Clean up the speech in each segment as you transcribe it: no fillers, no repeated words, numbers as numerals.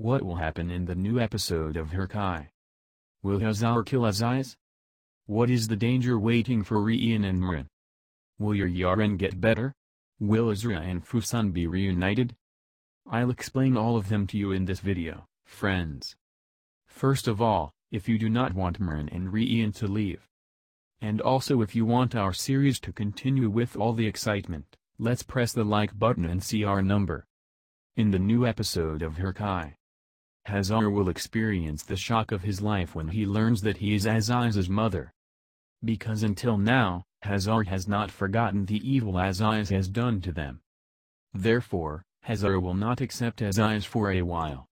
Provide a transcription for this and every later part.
What will happen in the new episode of Hercai? Will Hazar kill Aziz? What is the danger waiting for Rian and Mren? Will your Yaren get better? Will Azra and Füsun be reunited? I'll explain all of them to you in this video, friends. First of all, if you do not want Mren and Rian to leave, and also if you want our series to continue with all the excitement, let's press the like button and see our number. In the new episode of Hercai, Hazar will experience the shock of his life when he learns that he is Aziz's mother. Because until now, Hazar has not forgotten the evil Aziz has done to them. Therefore, Hazar will not accept Aziz for a while.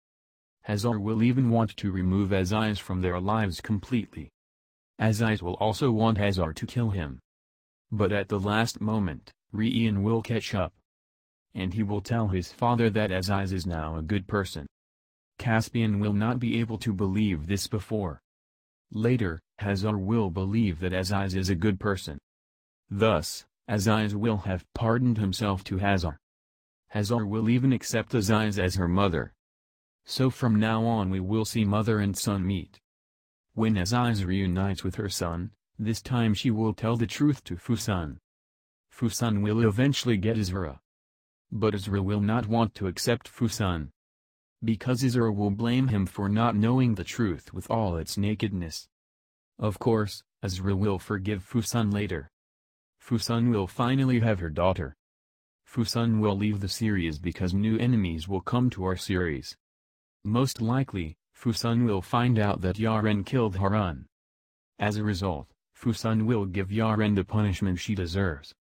Hazar will even want to remove Aziz from their lives completely. Aziz will also want Hazar to kill him. But at the last moment, Rian will catch up. And he will tell his father that Aziz is now a good person. Caspian will not be able to believe this before. Later, Hazar will believe that Aziz is a good person. Thus, Aziz will have pardoned himself to Hazar. Hazar will even accept Aziz as her mother. So from now on we will see mother and son meet. When Aziz reunites with her son, this time she will tell the truth to Füsun. Füsun will eventually get Azra. But Azra will not want to accept Füsun, because Azra will blame him for not knowing the truth with all its nakedness. Of course, Azra will forgive Füsun later. Füsun will finally have her daughter. Füsun will leave the series because new enemies will come to our series. Most likely, Füsun will find out that Yaren killed Harun. As a result, Füsun will give Yaren the punishment she deserves.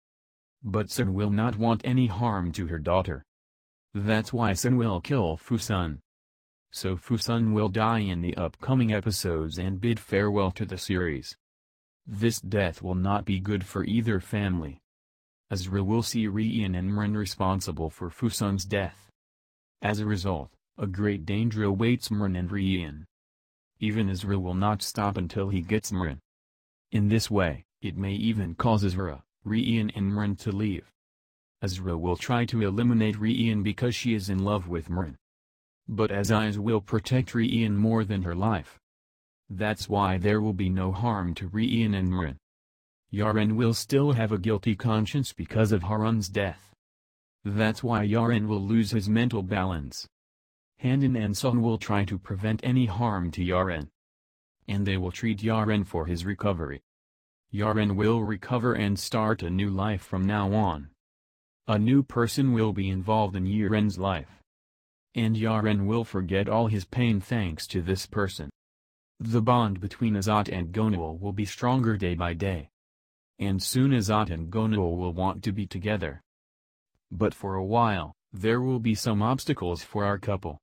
But Sun will not want any harm to her daughter. That's why Sun will kill Füsun. So Füsun will die in the upcoming episodes and bid farewell to the series. This death will not be good for either family. Azra will see Rian and Mren responsible for Fusun's death. As a result, a great danger awaits Mren and Rian. Even Azra will not stop until he gets Mren. In this way, it may even cause Azra, Rian and Mren to leave. Azra will try to eliminate Rian because she is in love with Mren. But Aziz will protect Rian more than her life. That's why there will be no harm to Rian and Mren. Yaren will still have a guilty conscience because of Harun's death. That's why Yaren will lose his mental balance. Hanan and Sun will try to prevent any harm to Yaren. And they will treat Yaren for his recovery. Yaren will recover and start a new life from now on. A new person will be involved in Yaren's life. And Yaren will forget all his pain thanks to this person. The bond between Azat and Gönül will be stronger day by day. And soon Azat and Gönül will want to be together. But for a while, there will be some obstacles for our couple.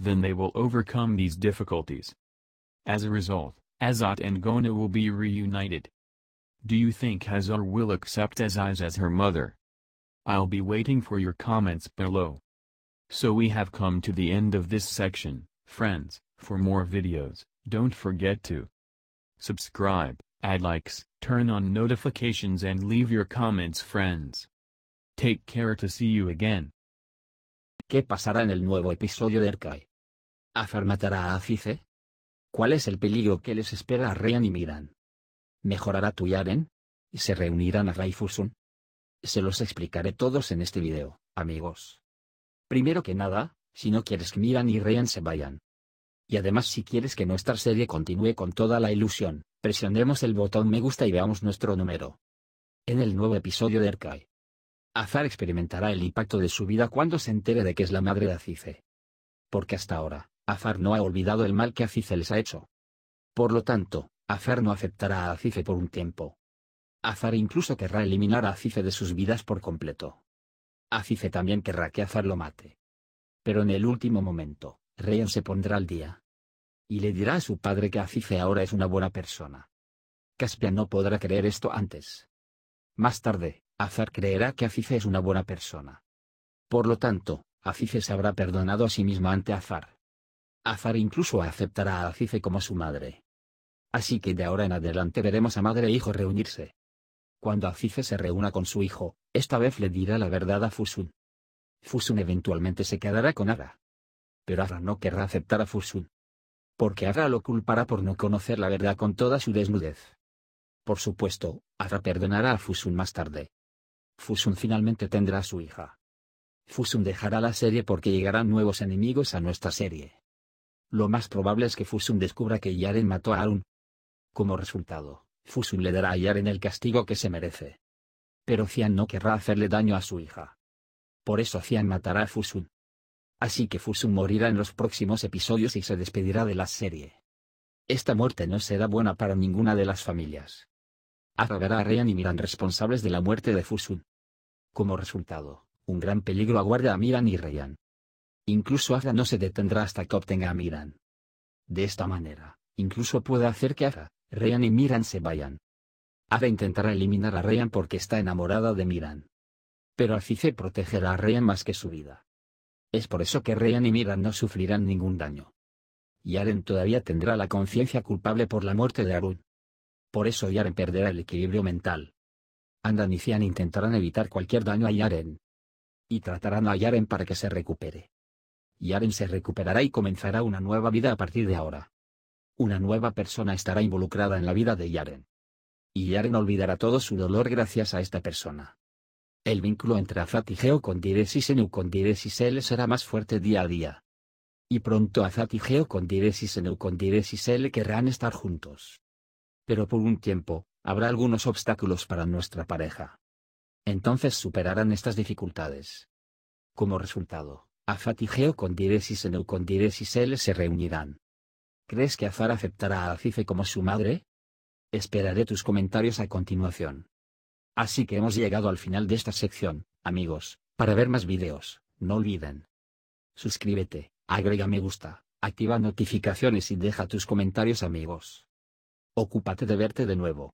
Then they will overcome these difficulties. As a result, Azat and Gönül will be reunited. Do you think Hazar will accept Aziz as her mother? I'll be waiting for your comments below. So we have come to the end of this section, friends. For more videos, don't forget to subscribe, add likes, turn on notifications and leave your comments, friends. Take care to see you again. ¿Qué pasará en el nuevo episodio de Hercai? ¿Azar matará a Aziz? ¿Cuál es el peligro que les espera a Rian y Mren? ¿Mejorará tu Yaren? ¿Y se reunirán Azra y Füsun? Se los explicaré todos en este video, amigos. Primero que nada, si no quieres que Mren y Rian se vayan. Y además si quieres que nuestra serie continúe con toda la ilusión, presionemos el botón me gusta y veamos nuestro número. En el nuevo episodio de Hercai, Azar experimentará el impacto de su vida cuando se entere de que es la madre de Aziz. Porque hasta ahora, Azar no ha olvidado el mal que Aziz les ha hecho. Por lo tanto, Azar no aceptará a Aziz por un tiempo. Azar incluso querrá eliminar a Aziz de sus vidas por completo. Aziz también querrá que Azar lo mate. Pero en el último momento, Rian se pondrá al día. Y le dirá a su padre que Aziz ahora es una buena persona. Caspian no podrá creer esto antes. Más tarde, Azar creerá que Aziz es una buena persona. Por lo tanto, Aziz se habrá perdonado a sí misma ante Azar. Azar incluso aceptará a Aziz como su madre. Así que de ahora en adelante veremos a madre e hijo reunirse. Cuando Aziz se reúna con su hijo, esta vez le dirá la verdad a Füsun. Füsun eventualmente se quedará con Azra. pero Azra no querrá aceptar a Füsun. Porque Azra lo culpará por no conocer la verdad con toda su desnudez. Por supuesto, Azra perdonará a Füsun más tarde. Füsun finalmente tendrá a su hija. Füsun dejará la serie porque llegarán nuevos enemigos a nuestra serie. Lo más probable es que Füsun descubra que Yaren mató a Harun. Como resultado, Füsun le dará a Yaren el castigo que se merece. Pero Cian no querrá hacerle daño a su hija. Por eso Cian matará a Füsun. Así que Füsun morirá en los próximos episodios y se despedirá de la serie. Esta muerte no será buena para ninguna de las familias. Azra verá a Rian y Mren responsables de la muerte de Füsun. Como resultado, un gran peligro aguarda a Mren y Rian. Incluso Azra no se detendrá hasta que obtenga a Mren. De esta manera, incluso puede hacer que Azra, Rian y Mren se vayan. Azra intentará eliminar a Rian porque está enamorada de Mren. Pero Aziz protegerá a Rian más que su vida. Es por eso que Rian y Mren no sufrirán ningún daño. Yaren todavía tendrá la conciencia culpable por la muerte de Harun. Por eso Yaren perderá el equilibrio mental. Andan y Cian intentarán evitar cualquier daño a Yaren. Y tratarán a Yaren para que se recupere. Yaren se recuperará y comenzará una nueva vida a partir de ahora. Una nueva persona estará involucrada en la vida de Yaren. Y Yaren olvidará todo su dolor gracias a esta persona. El vínculo entre Azat y Geo con Direz y Senu con Direz y Sele será más fuerte día a día. Y pronto Azat y Geo con Direz y Senu con Direz y Sele querrán estar juntos. Pero por un tiempo, habrá algunos obstáculos para nuestra pareja. Entonces superarán estas dificultades. Como resultado, Azat y Geo con Direz y Senu con Direz y Sele se reunirán. ¿Crees que Azar aceptará a Aziz como su madre? Esperaré tus comentarios a continuación. Así que hemos llegado al final de esta sección, amigos. Para ver más videos, no olviden suscríbete, agrega me gusta, activa notificaciones y deja tus comentarios, amigos. Ocúpate de verte de nuevo.